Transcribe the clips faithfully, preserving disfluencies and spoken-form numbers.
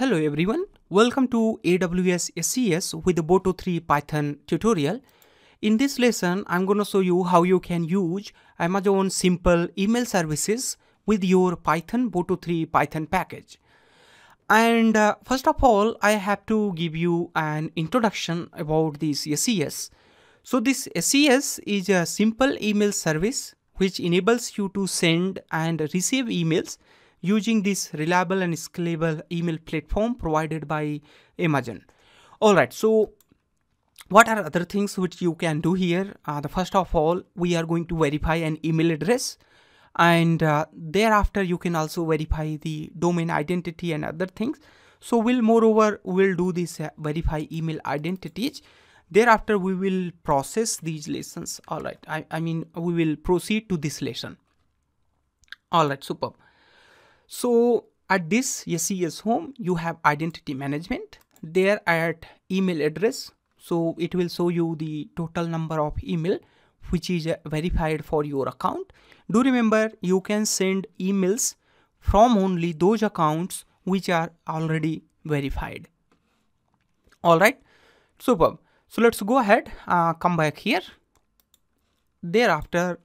Hello everyone, welcome to A W S S E S with the Boto three Python tutorial. In this lesson, I'm going to show you how you can use Amazon simple email services with your Python Boto three Python package. And uh, first of all, I have to give you an introduction about this S E S. So this S E S is a simple email service which enables you to send and receive emails using this reliable and scalable email platform provided by Amazon. Alright, so what are other things which you can do here? Uh, the first of all, we are going to verify an email address, and uh, thereafter you can also verify the domain identity and other things. So we'll moreover, we'll do this uh, verify email identities. Thereafter we will process these lessons. Alright, I, I mean we will proceed to this lesson. Alright, superb. So at this S E S home, you have identity management. There at email address, so it will show you the total number of email which is verified for your account. Do remember, you can send emails from only those accounts which are already verified. Alright, superb. So let's go ahead, uh, come back here. Thereafter,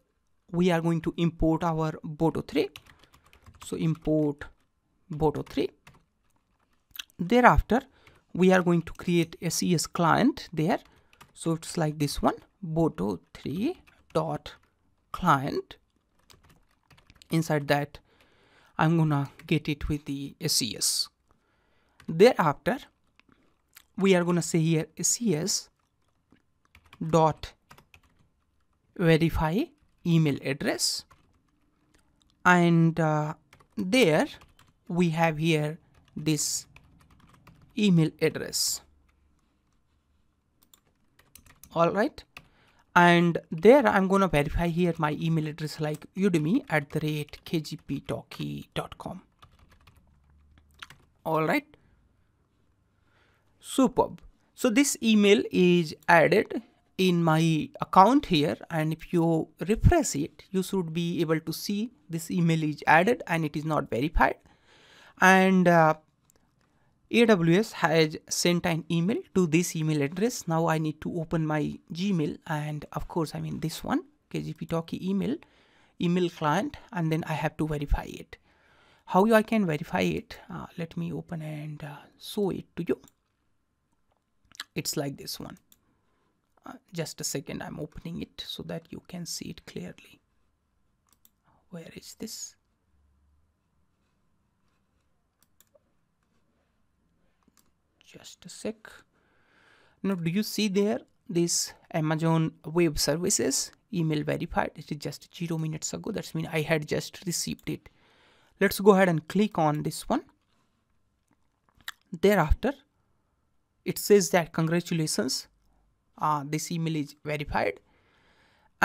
we are going to import our Boto three. So import Boto three. Thereafter, we are going to create a S E S client there. So it's like this one, Boto three dot client. Inside that, I'm gonna get it with the S E S. Thereafter, we are gonna say here S E S dot verify email address, and uh, there we have here this email address. All right, and there I'm gonna verify here my email address like Udemy at the rate k g p talkie dot com. All right, superb. So this email is added in my account here, and if you refresh it, you should be able to see this email is added and it is not verified. And uh, A W S has sent an email to this email address. Now I need to open my Gmail, and of course I mean this one, K G P Talkie email, email client, and then I have to verify it. How I can verify it? Uh, let me open and uh, show it to you. It's like this one. Uh, just a second, I'm opening it so that you can see it clearly. Where is this? Just a sec. Now, do you see there this Amazon Web Services email verified? It is just zero minutes ago. That means I had just received it. Let's go ahead and click on this one. Thereafter, it says that congratulations, Uh, this email is verified.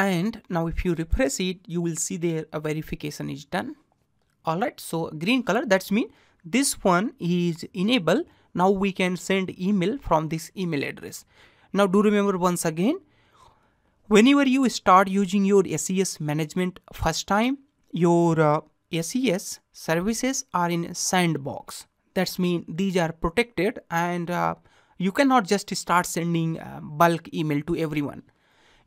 And now if you refresh it, you will see there a verification is done. Alright, so green color, that's mean this one is enabled. Now we can send email from this email address. Now do remember once again, whenever you start using your S E S management first time, your uh, S E S services are in sandbox. That's mean these are protected, and uh, you cannot just start sending uh, bulk email to everyone.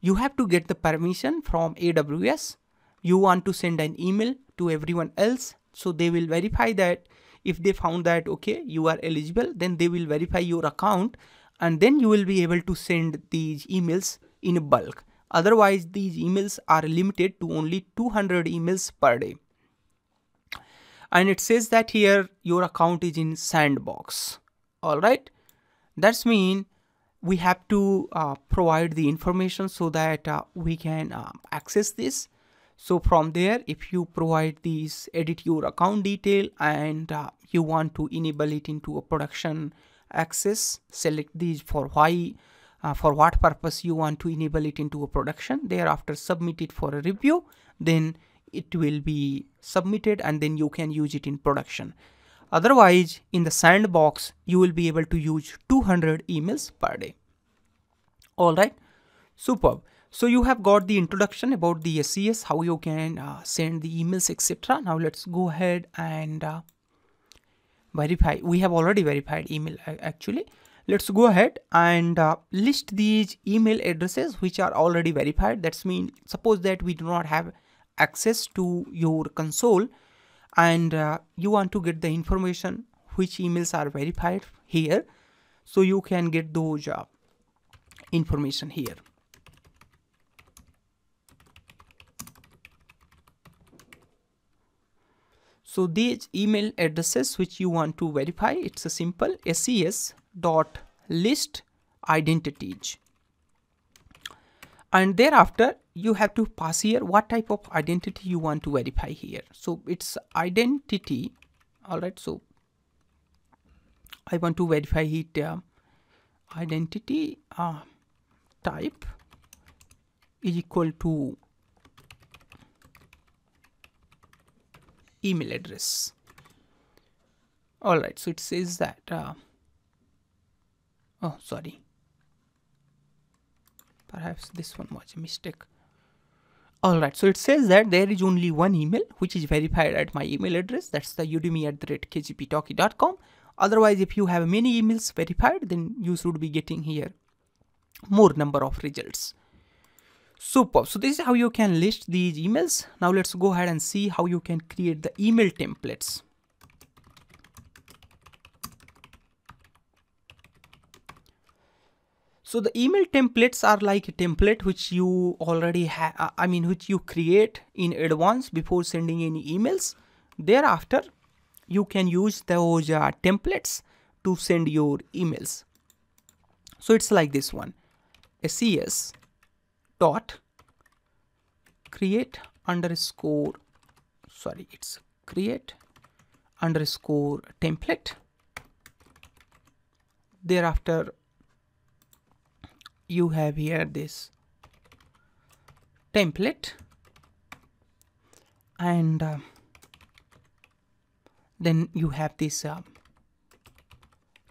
You have to get the permission from A W S. You want to send an email to everyone else, so they will verify that. If they found that, okay, you are eligible, then they will verify your account, and then you will be able to send these emails in bulk. Otherwise, these emails are limited to only two hundred emails per day. And it says that here your account is in sandbox. All right. That's mean we have to uh, provide the information so that uh, we can uh, access this. So from there, if you provide these, edit your account detail, and uh, you want to enable it into a production access, select these for why, uh, for what purpose you want to enable it into a production. Thereafter, submit it for a review. Then it will be submitted, and then you can use it in production. Otherwise, in the sandbox, you will be able to use two hundred emails per day. All right, superb. So you have got the introduction about the S E S, how you can uh, send the emails, et cetera. Now let's go ahead and uh, verify. We have already verified email actually. Let's go ahead and uh, list these email addresses which are already verified. That's mean suppose that we do not have access to your console and uh, you want to get the information which emails are verified here. So you can get those uh, information here. So these email addresses which you want to verify, it's a simple S E S dot list identities, and thereafter you have to pass here what type of identity you want to verify here. So it's identity. All right, so I want to verify it uh, identity uh, type is equal to email address. All right, so it says that uh, oh sorry, perhaps this one was a mistake. All right, so it says that there is only one email which is verified at my email address, that's the udemy at the rate k g p talkie dot com. Otherwise, if you have many emails verified, then you should be getting here more number of results. Super. So this is how you can list these emails. Now let's go ahead and see how you can create the email templates. So the email templates are like a template which you already have, I mean, which you create in advance before sending any emails. Thereafter, you can use those uh, templates to send your emails. So it's like this one, S E S dot create underscore sorry it's create underscore template. Thereafter you have here this template, and uh, then you have this uh,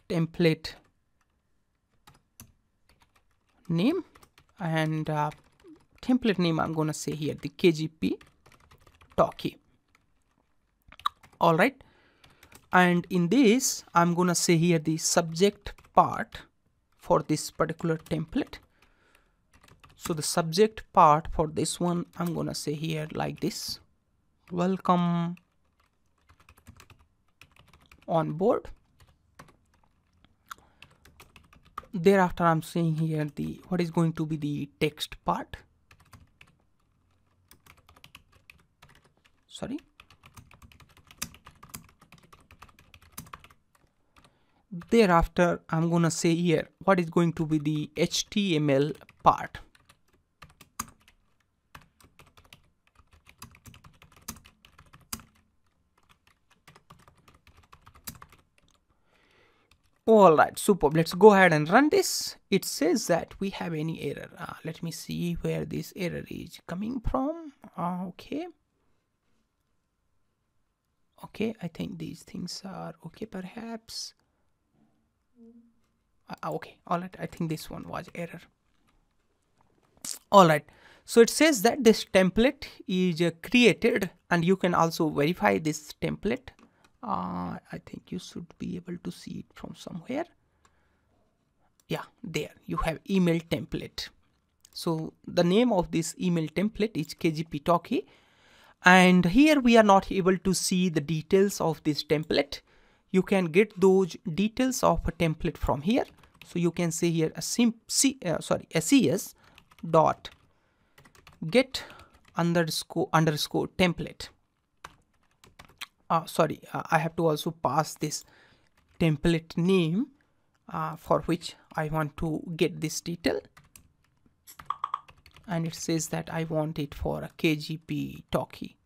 template name. And uh, template name, I'm going to say here the K G P Talkie. All right. And in this, I'm going to say here the subject part for this particular template. So the subject part for this one, I'm going to say here like this. Welcome on board. Thereafter, I'm saying here the what is going to be the text part. Sorry. Thereafter, I'm gonna say here what is going to be the H T M L part. All right, super. Let's go ahead and run this. It says that we have any error. Uh, let me see where this error is coming from. Uh, okay. Okay, I think these things are okay, perhaps. Uh, okay, all right. I think this one was error. All right. So it says that this template is uh, created, and you can also verify this template. Uh, I think you should be able to see it from somewhere. Yeah, there you have email template. So the name of this email template is K G P Talkie, and here we are not able to see the details of this template. You can get those details of a template from here. So you can say here a sim c uh, sorry S E S dot get underscore underscore template. Uh, sorry, uh, I have to also pass this template name uh, for which I want to get this detail, and it says that I want it for a K G P Talkie.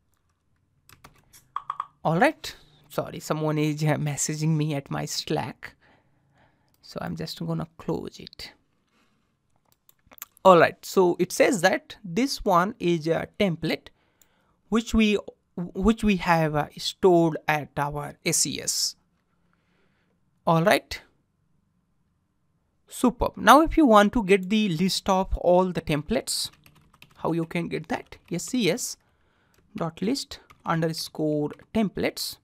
All right, sorry, someone is uh, messaging me at my Slack, so I'm just gonna close it. All right, so it says that this one is a template which we which we have uh, stored at our S E S. All right. Superb. Now, if you want to get the list of all the templates, how you can get that? S E S dot list underscore templates.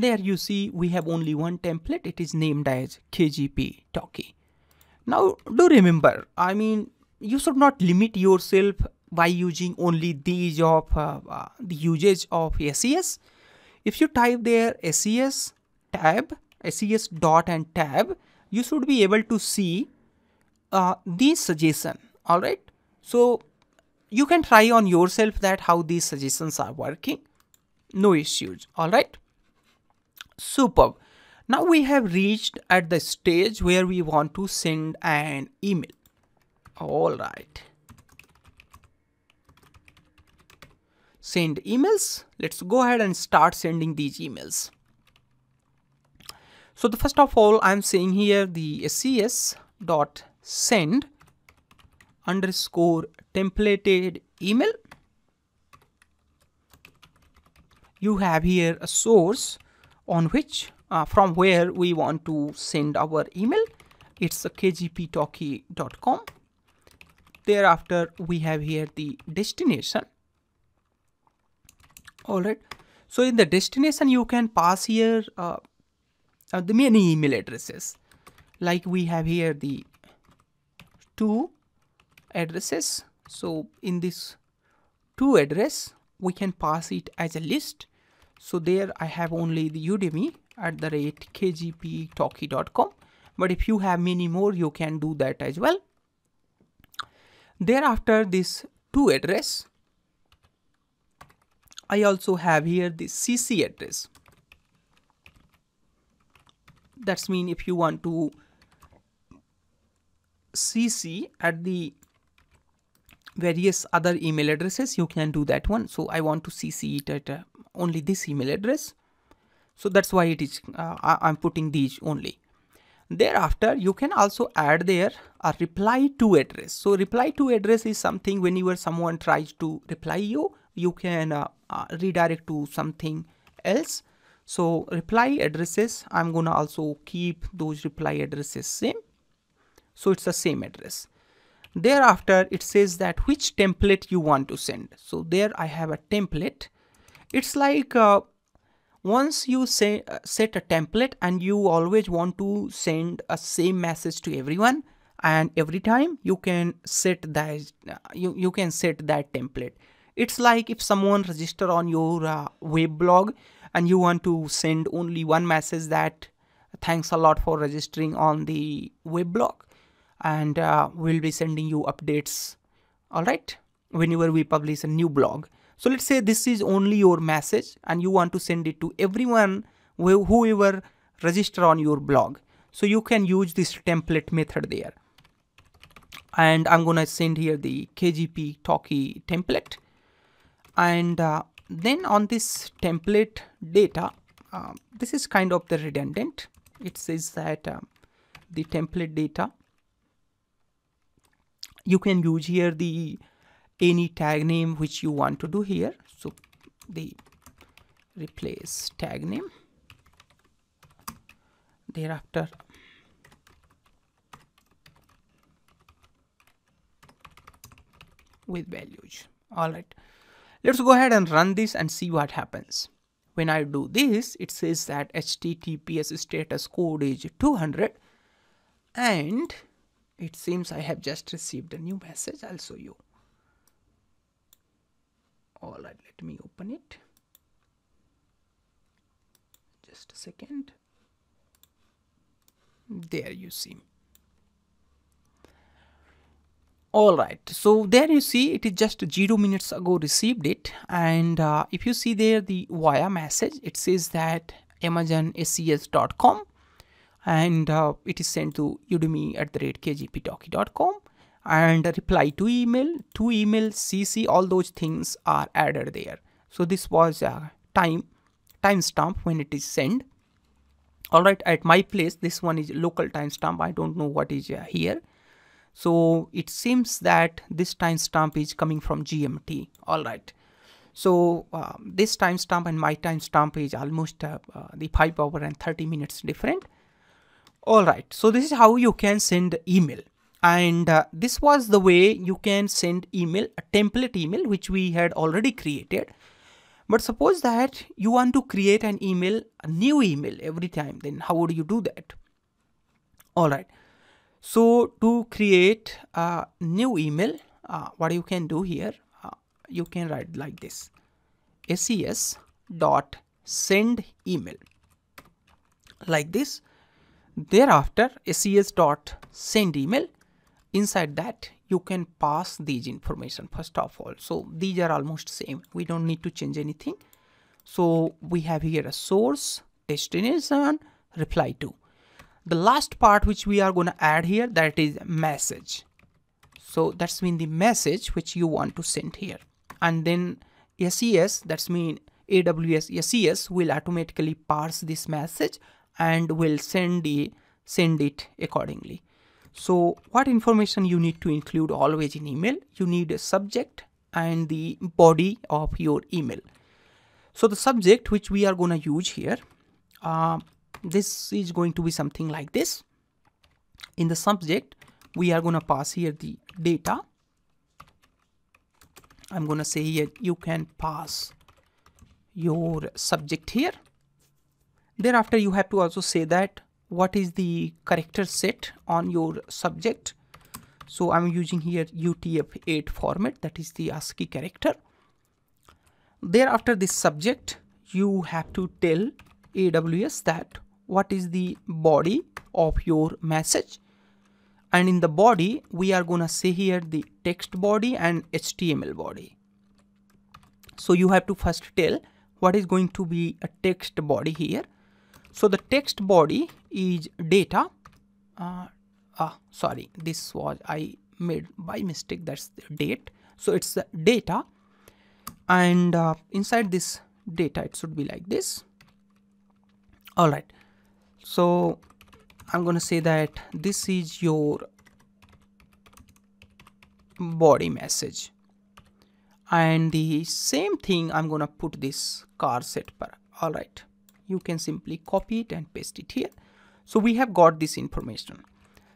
There you see we have only one template. It is named as K G P Talkie. Now do remember, I mean, you should not limit yourself by using only these of uh, uh, the usage of S E S. If you type there S E S tab, S E S dot and tab, you should be able to see uh, these suggestion. All right. So you can try on yourself that how these suggestions are working. No issues. All right. Superb. Now we have reached at the stage where we want to send an email. All right. Send emails. Let's go ahead and start sending these emails. So the first of all, I'm saying here the S E S dot send underscore templated email. You have here a source on which uh, from where we want to send our email. It's a k g p talkie dot com. Thereafter we have here the destination. All right. So in the destination you can pass here uh, uh, the many email addresses, like we have here the two addresses. So in this two address we can pass it as a list. So there I have only the Udemy at the rate k g p talkie dot com, but if you have many more you can do that as well. Thereafter this to address, I also have here the C C address. That's mean if you want to C C at the various other email addresses, you can do that one. So I want to C C it at uh, only this email address. So that's why it is uh, I, I'm putting these only. Thereafter you can also add there a reply to address. So reply to address is something whenever someone tries to reply you, you can uh, uh, redirect to something else. So reply addresses, I'm gonna also keep those reply addresses same. So it's the same address. Thereafter it says that which template you want to send. So there I have a template. It's like uh, once you say uh, set a template and you always want to send a same message to everyone, and every time you can set that uh, you, you can set that template. It's like if someone register on your uh, web blog and you want to send only one message that thanks a lot for registering on the web blog, and uh, we'll be sending you updates, all right, whenever we publish a new blog. So let's say this is only your message and you want to send it to everyone, wh whoever register on your blog. So you can use this template method there. And I'm gonna send here the K G P Talkie template. And uh, then on this template data, uh, this is kind of the redundant. It says that um, the template data, you can use here the any tag name which you want to do here. So the replace tag name. Thereafter with values. All right. Let's go ahead and run this and see what happens. When I do this, it says that H T T P S status code is two hundred, and it seems I have just received a new message. I'll show you. All right, let me open it. Just a second. There you see. All right, so there you see it is just zero minutes ago received it. And uh, if you see there the via message, it says that Amazon S E S dot com, and uh, it is sent to Udemy at the rate k g p talkie dot com, and a reply to email, to email, C C, all those things are added there. So this was a time timestamp when it is sent. All right, at my place, this one is local timestamp. I don't know what is uh, here. So it seems that this timestamp is coming from G M T. All right. So uh, this timestamp and my timestamp is almost uh, uh, the five hour and thirty minutes different. All right. So this is how you can send email. And uh, this was the way you can send email, a template email, which we had already created. But suppose that you want to create an email, a new email every time, then how would you do that? All right. So to create a new email, uh, what you can do here, uh, you can write like this, S E S dot send email, like this. Thereafter, S E S dot send email. Inside that, you can pass these information first of all. So these are almost same. We don't need to change anything. So we have here a source, destination, reply to. The last part which we are going to add here, that is message. So that's mean the message which you want to send here. And then S E S, that's mean A W S S E S will automatically parse this message and will send the send it accordingly. So what information you need to include always in email? You need a subject and the body of your email. So the subject which we are going to use here, uh, this is going to be something like this. In the subject, we are going to pass here the data. I'm going to say here, you can pass your subject here. Thereafter, you have to also say that what is the character set on your subject. So I'm using here U T F eight format, that is the ASCII character. Thereafter, this subject, you have to tell A W S that what is the body of your message. And in the body, we are going to say here the text body and H T M L body. So you have to first tell what is going to be a text body here. So the text body is data. Uh, ah, sorry, this was I made by mistake. That's the date. So it's the data. And uh, inside this data, it should be like this. All right. So I'm going to say that this is your body message. And the same thing, I'm going to put this car set per. All right. You can simply copy it and paste it here. So we have got this information.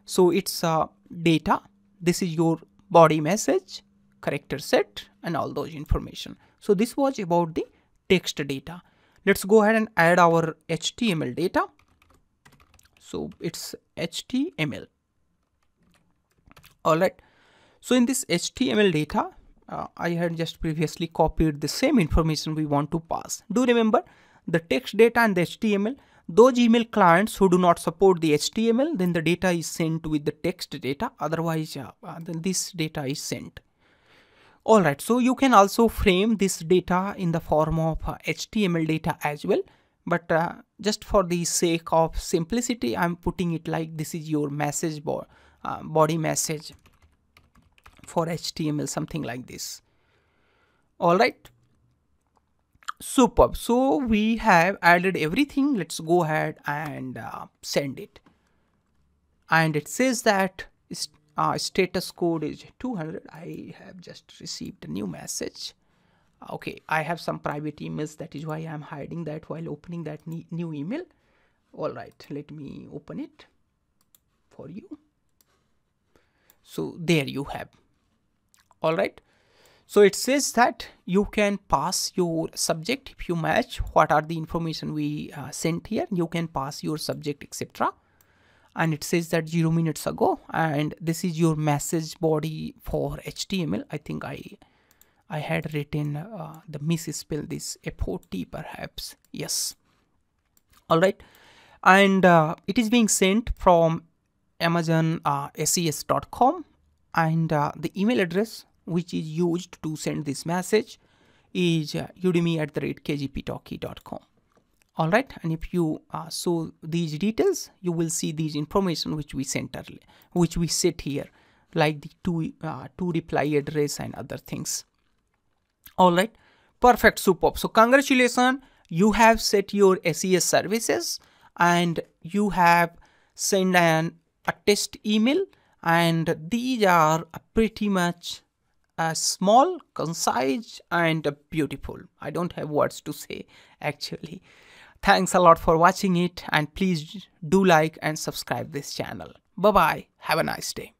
So it's uh, data. This is your body message, character set, and all those information. So this was about the text data. Let's go ahead and add our H T M L data. So it's H T M L. All right. So in this H T M L data, Uh, I had just previously copied the same information we want to pass. Do remember the text data and the H T M L. Those email clients who do not support the H T M L, then the data is sent with the text data. Otherwise, uh, then this data is sent. All right. So you can also frame this data in the form of uh, H T M L data as well. But uh, just for the sake of simplicity, I'm putting it like this is your message bo- uh, body message for H T M L, something like this. All right. Superb. So we have added everything. Let's go ahead and uh, send it. And it says that uh, status code is two hundred. I have just received a new message. Okay. I have some private emails. That is why I'm hiding that while opening that new email. All right. Let me open it for you. So there you have. All right. So it says that you can pass your subject. If you match what are the information we uh, sent here, you can pass your subject, et cetera. And it says that zero minutes ago, and this is your message body for H T M L. I think I, I had written uh, the misspell this F O T perhaps. Yes. All right. And uh, it is being sent from Amazon uh, S E S dot com. And uh, the email address which is used to send this message is uh, Udemy at the rate K G P talkie dot com. All right. And if you uh, saw these details, you will see these information which we sent earlier, which we set here, like the two, uh, two reply address and other things. All right. Perfect. Superb. So congratulations. You have set your S E S services and you have sent an, a test email. And these are pretty much uh, small, concise, and beautiful. I don't have words to say actually. Thanks a lot for watching it, and please do like and subscribe this channel. Bye bye. Have a nice day.